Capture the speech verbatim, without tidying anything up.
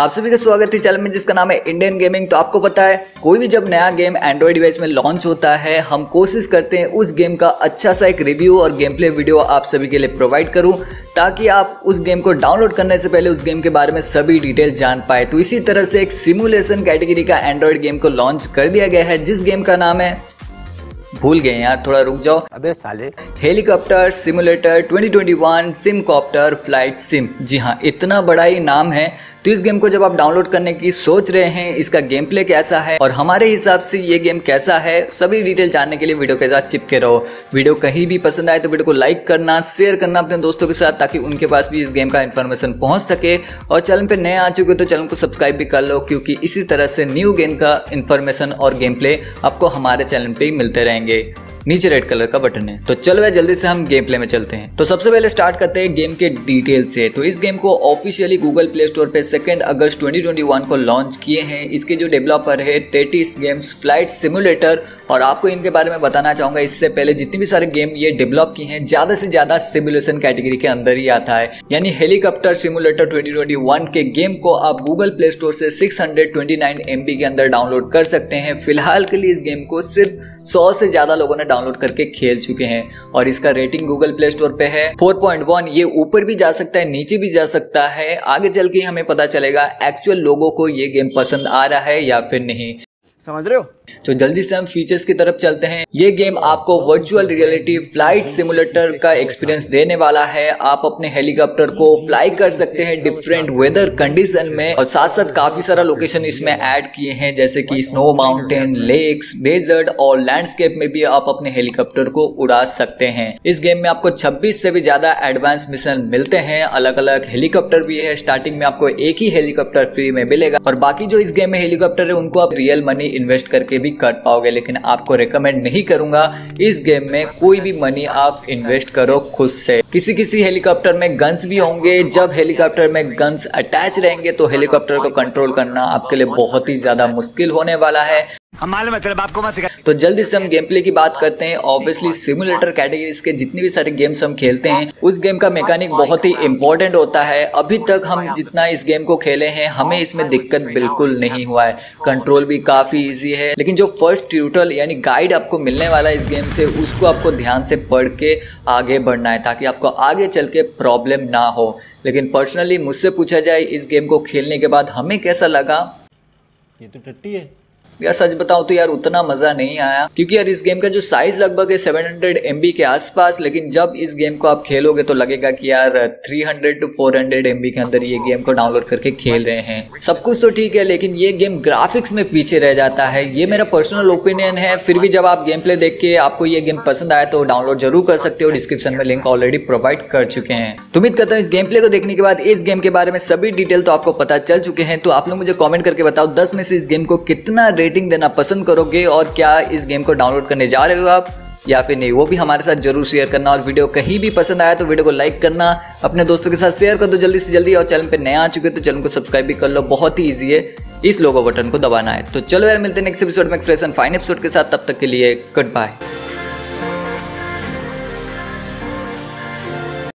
आप सभी का स्वागत है चैनल में जिसका नाम है इंडियन गेमिंग। तो आपको पता है कोई भी जब नया गेम एंड्रॉइड डिवाइस में लॉन्च होता है, हम कोशिश करते हैं उस गेम का अच्छा सा एक रिव्यू और गेम प्ले वीडियो आप सभी के लिए प्रोवाइड करूं, ताकि आप उस गेम को डाउनलोड करने से पहले उस गेम के बारे में सभी डिटेल जान पाए। तो इसी तरह से एक सिमुलेशन कैटेगरी का एंड्रॉइड गेम को लॉन्च कर दिया गया है, जिस गेम का नाम है, भूल गए यार, थोड़ा रुक जाओ अबे साले, helicopter simulator twenty twenty one sim copter flight sim. जी हाँ, इतना बड़ा ही नाम है। तो इस गेम को जब आप डाउनलोड करने की सोच रहे हैं, इसका गेम प्ले कैसा है और हमारे हिसाब से ये गेम कैसा है, सभी डिटेल जानने के लिए वीडियो के साथ चिपके रहो। वीडियो कहीं भी पसंद आए तो वीडियो को लाइक करना, शेयर करना अपने दोस्तों के साथ, ताकि उनके पास भी इस गेम का इन्फॉर्मेशन पहुंच सके। और चैनल पे नए आ चुके हो तो चैनल को सब्सक्राइब भी कर लो, क्योंकि इसी तरह से न्यू गेम का इन्फॉर्मेशन और गेम प्ले आपको हमारे चैनल पर मिलते रहेंगे। नीचे रेड कलर का बटन है। तो चलो भाई, जल्दी से हम गेम प्ले में चलते हैं। तो सबसे पहले स्टार्ट करते हैं गेम के डिटेल से। तो इस गेम को ऑफिशियली गूगल प्ले स्टोर पे सेकंड अगस्त ट्वेंटी ट्वेंटी वन को लॉन्च किए हैं। इसके जो डेवलपर है, टेटिस गेम्स फ्लाइट सिमुलेटर। और आपको इनके बारे में बताना चाहूँगा, इससे पहले जितने भी सारे गेम ये डेवलप किए हैं, ज़्यादा से ज़्यादा सिमुलेशन कैटेगरी के अंदर ही आता है। यानी helicopter simulator twenty twenty one के गेम को आप गूगल प्ले स्टोर से six hundred twenty nine M B के अंदर डाउनलोड कर सकते हैं। फिलहाल के लिए इस गेम को सिर्फ सौ से ज़्यादा लोगों ने डाउनलोड करके खेल चुके हैं। और इसका रेटिंग गूगल प्ले स्टोर पे है फोर पॉइंट वन। ये ऊपर भी जा सकता है, नीचे भी जा सकता है। आगे चल के हमें पता चलेगा एक्चुअल लोगों को ये गेम पसंद आ रहा है या फिर नहीं, समझ रहे हो। तो जल्दी से हम फीचर्स की तरफ चलते हैं। ये गेम आपको वर्चुअल रियलिटी फ्लाइट सिमुलेटर का एक्सपीरियंस देने वाला है। आप अपने हेलीकॉप्टर को फ्लाई कर सकते हैं डिफरेंट वेदर कंडीशन में, और साथ साथ काफी सारा लोकेशन इसमें ऐड किए हैं, जैसे कि स्नो, माउंटेन, लेक्स, डेजर्ट और लैंडस्केप में भी आप अपने हेलीकॉप्टर को उड़ा सकते हैं। इस गेम में आपको छब्बीस से भी ज्यादा एडवांस मिशन मिलते हैं। अलग अलग हेलीकॉप्टर भी है। स्टार्टिंग में आपको एक ही हेलीकॉप्टर फ्री में मिलेगा, और बाकी जो इस गेम में हेलीकॉप्टर है उनको आप रियल मनी इन्वेस्ट करके भी कर पाओगे। लेकिन आपको रेकमेंड नहीं करूंगा इस गेम में कोई भी मनी आप इन्वेस्ट करो खुद से। किसी किसी हेलीकॉप्टर में गन्स भी होंगे। जब हेलीकॉप्टर में गन्स अटैच रहेंगे तो हेलीकॉप्टर को कंट्रोल करना आपके लिए बहुत ही ज्यादा मुश्किल होने वाला है। तो जल्दी से हम गेम प्ले की बात करते हैं। ऑब्वियसली सिमुलेटर कैटेगरीज के जितने भी सारे गेम्स हम खेलते हैं, उस गेम का मैकेनिक बहुत ही इम्पोर्टेंट होता है। अभी तक हम जितना इस गेम को खेले हैं, हमें इसमें दिक्कत बिल्कुल नहीं हुआ है। कंट्रोल भी काफ़ी इजी है। लेकिन जो फर्स्ट ट्यूटोरियल यानी गाइड आपको मिलने वाला है इस गेम से, उसको आपको ध्यान से पढ़ के आगे बढ़ना है, ताकि आपको आगे चल के प्रॉब्लम ना हो। लेकिन पर्सनली मुझसे पूछा जाए इस गेम को खेलने के बाद हमें कैसा लगा, ये तो टट्टी है यार। सच बताऊं तो यार उतना मज़ा नहीं आया, क्योंकि यार इस गेम का जो साइज़ लगभग है सेवन हंड्रेड एम बी के आसपास। लेकिन जब इस गेम को आप खेलोगे तो लगेगा कि यार three hundred to four hundred M B के अंदर ये गेम को डाउनलोड करके खेल रहे हैं। सब कुछ तो ठीक है, लेकिन ये गेम ग्राफिक्स में पीछे रह जाता है। ये मेरा पर्सनल ओपिनियन है। फिर भी जब आप गेम प्ले देख के आपको ये गेम पसंद आया तो डाउनलोड जरूर कर सकते हो। डिस्क्रिप्शन में लिंक ऑलरेडी प्रोवाइड कर चुके हैं। तो उम्मीद करता हूँ इस गेम प्ले को देखने के बाद इस गेम के बारे में सभी डिटेल तो आपको पता चल चुके हैं। तो आप लोग मुझे कॉमेंट करके बताओ दस में से इस गेम को कितना रेटिंग देना पसंद करोगे, और क्या इस गेम को डाउनलोड करने जा रहे हो आप या फिर नहीं, वो भी हमारे साथ जरूर शेयर करना। और वीडियो कहीं भी पसंद आया तो वीडियो को लाइक करना, अपने दोस्तों के साथ शेयर कर दो जल्दी से जल्दी। और चैनल पे नए आ चुके तो चैनल को सब्सक्राइब भी कर लो, बहुत ही ईजी है। इस लोगो बटन को दबाना है। तो चलो यार, मिलते हैं नेक्स्ट एपिसोड में एक फ्रेश एंड फाइन एपिसोड के साथ। तब तक के लिए गुड बाय।